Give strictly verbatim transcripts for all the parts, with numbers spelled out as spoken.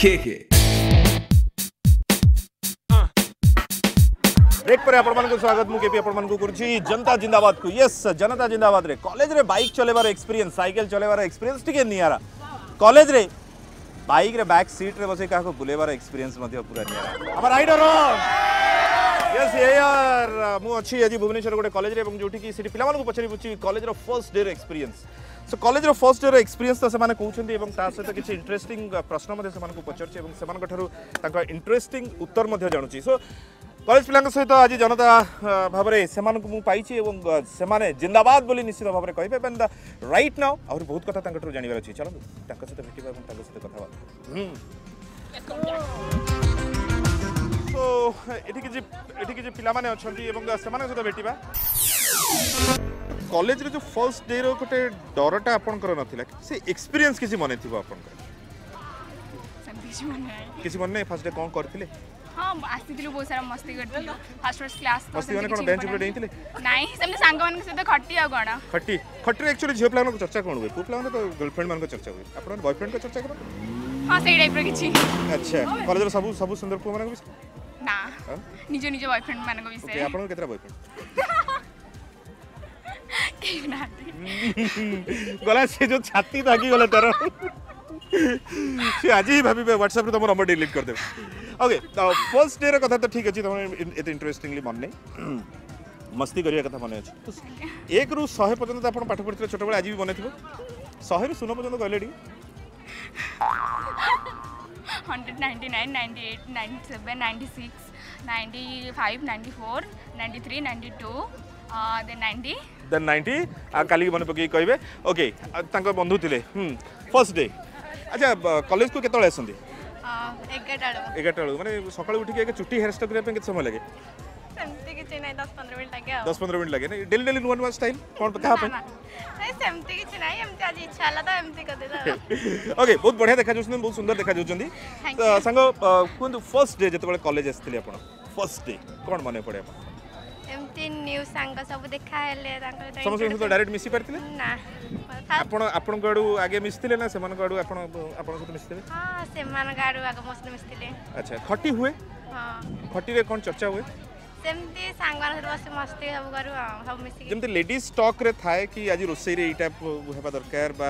के के। ब्रेक पर आपण को स्वागत मु केपी आपण को करछि जनता जिंदाबाद को। यस जनता जिंदाबाद रे कॉलेज रे बाइक चलेबार एक्सपीरियंस साइकिल चलेबार एक्सपीरियंस ठीक नियारा। कॉलेज रे बाइक रे बैक सीट रे बसे का को बुलेबार एक्सपीरियंस मध्य पूरा नियारा। हमर राइडर हो। यस यार मु अछि आज भुवनेश्वर गोटे कॉलेज रे एवं जोठी कि सिटी पिला मानको पछरी पुछि कॉलेज रो फर्स्ट डे रे एक्सपीरियंस। सो कॉलेज रो फर्स्ट डे रो एक्सपीरियंस त सेमाने कहउछन्ती एवं ता सहित किछि इंटरेस्टिंग प्रश्न मधे सेमानको पछरछि एवं सेमान गठारु ताका इंटरेस्टिंग उत्तर मधे जानुछि। सो कॉलेज पिलांक सहित आज जनता भाव में सेमानकु मु पाइछि एवं सेमाने जिंदाबाद बोली निश्चित भाव में कहबे एंड राइट नाउ और बहुत कथा ताका गठारु जानिबार अछि। चलो ताका सहित भेटिबा एवं ताका सहित कथा बात। तो ये पिला माने अच्छा से सहित भेटा कॉलेज रे जो फर्स्ट डे रो गोटे डरटा आपन कर नथिला से एक्सपीरियंस किसी मन थी आपन किसी मन नहीं फर्स्ट डे कौन करथिले। हां आसीथिलु बहुत सारा मस्ती करथिलु फर्स्ट फर्स्ट क्लास तो मस्ती माने कोन बेंच पे देथिले नहीं सेमे संग मान के सहित खट्टी आ गणा खट्टी खट्टी एक्चुअली जे प्लान को चर्चा कोन होय को प्लान तो गर्लफ्रेंड मान को चर्चा होय आपन बॉयफ्रेंड को चर्चा करो। हां सही टाइप रे किछि अच्छा कॉलेज रे सब सब सुंदर को मान को ना निजो निजो बॉयफ्रेंड मान को विषय आपन के केतरा बॉयफ्रेंड के ना गला से जो छाती दागी गला तर से आज ही भाभी पे WhatsApp रे तमो नंबर डिलीट कर दे। ओके तो फर्स्ट डे रे कथा तो ठीक अछि तमो एते इंटरेस्टिंगली मन नै मस्ती करिया कथा मन अछि। एक रु सौ पर्यंत आपन पाठ पढ़ितले छोट बेला आज भी बनेथिबो सौ रु शून्य पर्यंत कहलेडी one ninety-nine, ninety-eight, ninety-seven, ninety-six, ninety-five, ninety-four, ninety-three, ninety-two uh, then ninety then ninety आ काली मन पके कहबे। ओके तांको बंधु थिले हम फर्स्ट डे अच्छा कॉलेज को केतले आसंदी eleven eleven माने सकाळ उठि के चुट्टी हेयर स्टाइल करे पे केत समय लागे सेमते के छै नै ten to fifteen मिनिट लागे ten to fifteen मिनिट लागे नै डेली डेली नुवा नुवा स्टाइल कोन पता है नै सेमते के छै नै हमते आज इच्छा आला त हमते कर देला। ओके बहुत बढ़िया देखा जोसन बहुत सुंदर देखा जोसनदी संग कोन फर्स्ट डे जतबेले कॉलेज आस्थिले आपण फर्स्ट डे कोन माने पड़े आपण एमते न्यू संग सब देखा हेले तांको समस्त तो डायरेक्ट मिसि परथिले ना आपण आपण गडू आगे मिसथिले ना सेमान गडू आपण आपण सहित मिसथिले। हां सेमान गडू आगे मस्त मिसथिले। अच्छा खट्टी हुए हां खट्टी रे कोन चर्चा हुए सेमती सांगवान सब से मस्ती सब करू सब मिसी जेमती लेडीज टॉक रे थाए कि आज रोसई रे ई टाइप होबा दरकार बा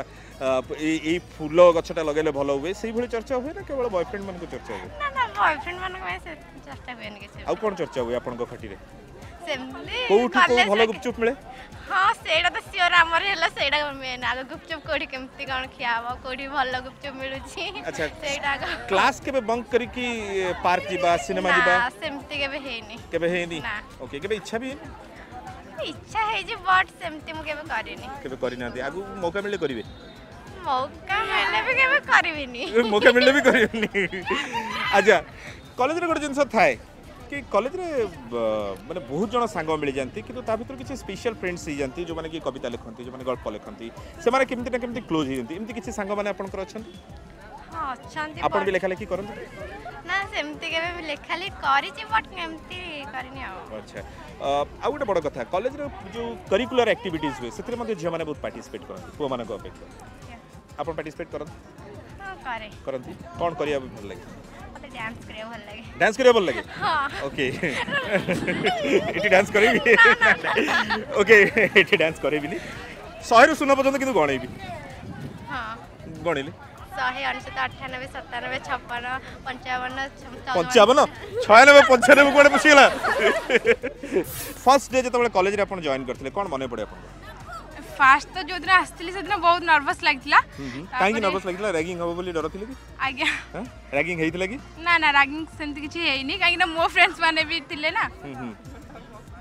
ए ए फूल गछटा लगेले भलो होवे सेही भली चर्चा होवे ना केवल बॉयफ्रेंड मन को चर्चा होवे ना ना बॉयफ्रेंड मन को से चर्चा होवे न के आ कोन चर्चा होवे आपन को खटी रे सेमली कोठु को भलो गुपचुप मिले। हां सेडा त सियर हमर हैला सेडा मेन आगो गुपचुप कोडी केमती कोन खियाबो कोडी भलो गुपचुप मिलु छी। अच्छा सेडा क्लास केबे बंक करी कि पार्क जीबा सिनेमा जीबा हां सेमती केबे हेनी केबे हेनी। ओके केबे इच्छा भी इच्छा है जे बट सेमती मु केबे करिनी केबे करिना दे आगु मौका मिलले करिवे मौका मिलले भी केबे करिवेनी मौका मिलले भी करिवेनी। अच्छा कॉलेज रे गड जिंस थाए कि कॉलेज रे माने बहुत जण संग मिल जानती कि तो ता भीतर किछि स्पेशल फ्रेंड्स ही जानती जो माने कि कविता लिखंती जो माने गल्प लिखंती से माने केमति ना केमति क्लोज ही जानती एमति किछि संग माने आपन कर अछन। हां अछन आपन भी लेखा लेखी करन ना सेमति केबे भी लेखा लेखी करी छी बट एमति करिनि आ। अच्छा आ गोटे बड़ कथा कॉलेज रे जो करिकुलर एक्टिविटीज हुए सेतिर मध्ये जे माने बहुत पार्टिसिपेट करन को माने को अपेक्षा आपन पार्टिसिपेट करन। हां करे करन कोन करिया भल लागे डांस करे भल लगे डांस करे भल लगे। हां ओके एटी डांस करेबी ओके एटी डांस करेबीनी one hundred रो शून्य पर्यंत किंतु गणेबी। हां गणेले one hundred ninety-eight ninety-seven fifty-five fifty-six ninety-five ninety-six कोडे पसिला। फर्स्ट डे जतबेले कॉलेज रे आपण जॉइन करथिले कोन मने पड़े आपण फर्स्ट तो जोदिन आस्थिले सेदिन बहुत नर्वस लागथिला काहे कि नर्वस लागथिला रैगिंग होबो बोली डर थिले कि आज्ञा रैगिंग हेइथिला कि ना ना रैगिंग सेंति किछि हेइनी काहे कि ना मो फ्रेंड्स माने भी थिले ना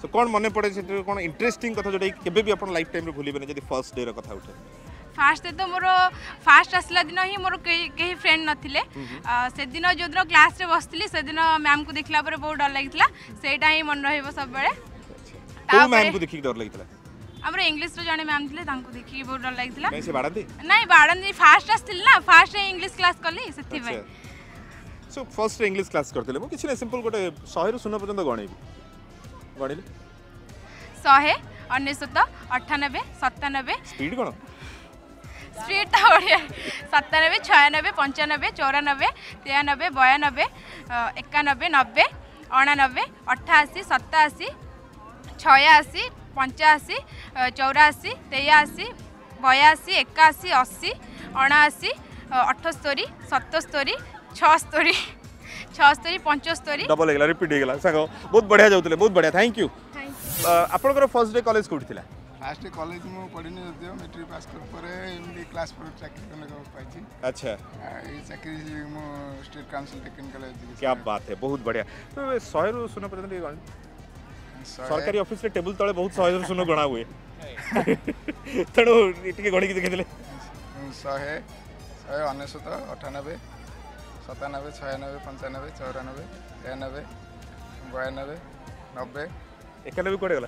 तो कोन मने पड़े से कोन इंटरेस्टिंग कथा जोडे केबे भी अपन लाइफ टाइम रे भुलिबे नै जदि फर्स्ट डे रे कथा उठे। फर्स्ट तो मोर फर्स्ट आसला दिन ही मोर केही फ्रेंड नथिले से दिन जो दिन क्लास रे बसथिली से दिन मैम को देखला पर बहुत डर लागितला सेटा ही मन रहइबो सब बेले तो मैम को देखि डर लागितला हमर इंग्लिश रो जाने मैम थिले तांको देखि बहुत डर लागितला नै से बाडंदी नै बाडंदी फर्स्ट आसथिल ना फर्स्ट रे इंग्लिश क्लास करली सेति भाई सो फर्स्ट रे इंग्लिश क्लास करथिले मो किछने सिंपल गोटे one hundred रो शून्य पर्यंत गणेबी गणेले one hundred ninety-nine ninety-eight ninety-seven ninety-seven speed गणो स्ट्रीट ओडिया सतानबे छयानबे पंचानबे चौरानबे तेयानबे बयानबे एकानबे नब्बे अणानबे अठाशी सताशी छयाशी पंचाशी चौराशी तेयाशी बयाशी एकाशी अशी अणाशी अठस्तरी सतस्तरी छस्तरी छस्तरी पंचस्तरी डबल हो गला रिपीट हो गला सांग बहुत बढ़िया जाउतले बहुत बढ़िया थैंक यू आपन को फर्स्ट डे कॉलेज कोठी थिला फर्स्ट डे कॉलेज में पढ़िने जदियो मैट्रिक पास कर परे एमडी क्लास पर चाकरी करने को पाइची अच्छा ये चाकरी में स्टेट काउंसिल टेक्निकल क्या बात है बहुत बढ़िया तो सौ रु सुना पड़े सरकारी ऑफिस रे टेबल तळे बहुत सौ रु सुना गणा हुए तणो इटके गणी के देखले सौ अनेशत अठानबे सतानबे छयानबे पंचानबे चौरानबे तेयानबे बयानबे नब्बे एकानबे कौटे गला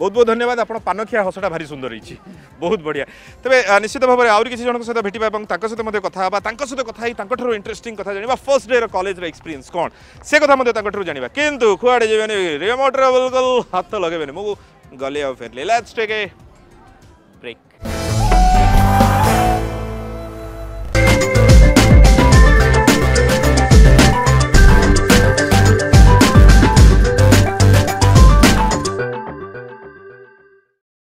बहुत बहुत धन्यवाद आप पानखिया हसटा भारी सुंदर रही बहुत बढ़िया तेज निश्चित भाव में आउरी किसी जन सहित भेटा और सहित कथा सहित कथा इंटरेस्टिंग कथा जाना फर्स्ट डे कॉलेज एक्सपीरियंस कौन से कथा जाना कितु कड़े जाने रिमोट बिल्कुल हाथ लगे मुझे गली आउ फिर लेट्स टेक ए ब्रेक।